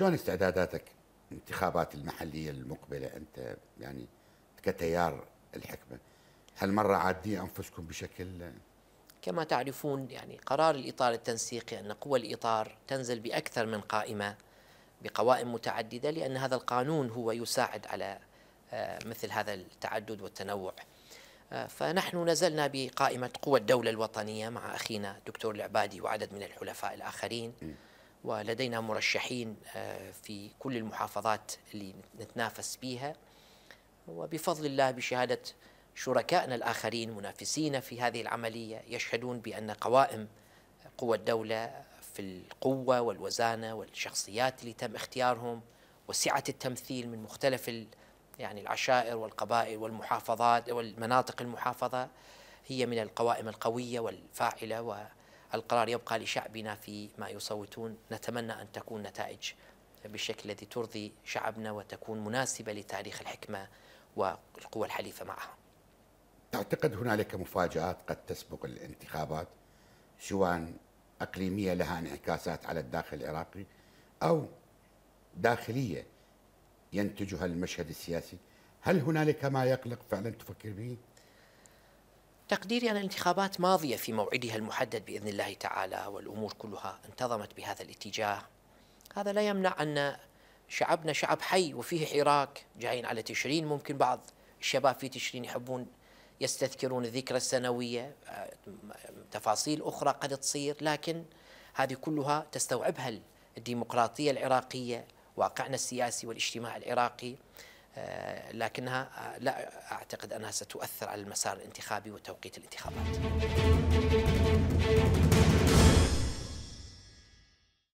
شلون استعداداتك الانتخابات المحليه المقبله انت يعني كتيار الحكمه؟ هل مره عادين انفسكم بشكل؟ كما تعرفون يعني قرار الاطار التنسيقي ان قوى الاطار تنزل باكثر من قائمه بقوائم متعدده، لان هذا القانون هو يساعد على مثل هذا التعدد والتنوع. فنحن نزلنا بقائمه قوى الدوله الوطنيه مع اخينا الدكتور العبادي وعدد من الحلفاء الاخرين، ولدينا مرشحين في كل المحافظات اللي نتنافس بها، وبفضل الله بشهادة شركائنا الآخرين منافسين في هذه العملية يشهدون بأن قوائم قوى الدولة في القوة والوزانة والشخصيات اللي تم اختيارهم وسعة التمثيل من مختلف يعني العشائر والقبائل والمحافظات والمناطق المحافظة هي من القوائم القوية والفاعلة، و القرار يبقى لشعبنا في ما يصوتون. نتمنى أن تكون نتائج بالشكل الذي ترضي شعبنا وتكون مناسبة لتاريخ الحكمة والقوى الحليفة معها. تعتقد هنالك مفاجآت قد تسبق الانتخابات سواء أقليمية لها انعكاسات على الداخل العراقي أو داخلية ينتجها المشهد السياسي؟ هل هنالك ما يقلق فعلا تفكر به؟ تقديري أن الانتخابات ماضية في موعدها المحدد بإذن الله تعالى، والأمور كلها انتظمت بهذا الاتجاه. هذا لا يمنع أن شعبنا شعب حي وفيه حراك، جايين على تشرين، ممكن بعض الشباب في تشرين يحبون يستذكرون الذكرى السنوية، تفاصيل أخرى قد تصير، لكن هذه كلها تستوعبها الديمقراطية العراقية، واقعنا السياسي والاجتماعي العراقي، لكنها لا أعتقد أنها ستؤثر على المسار الانتخابي وتوقيت الانتخابات.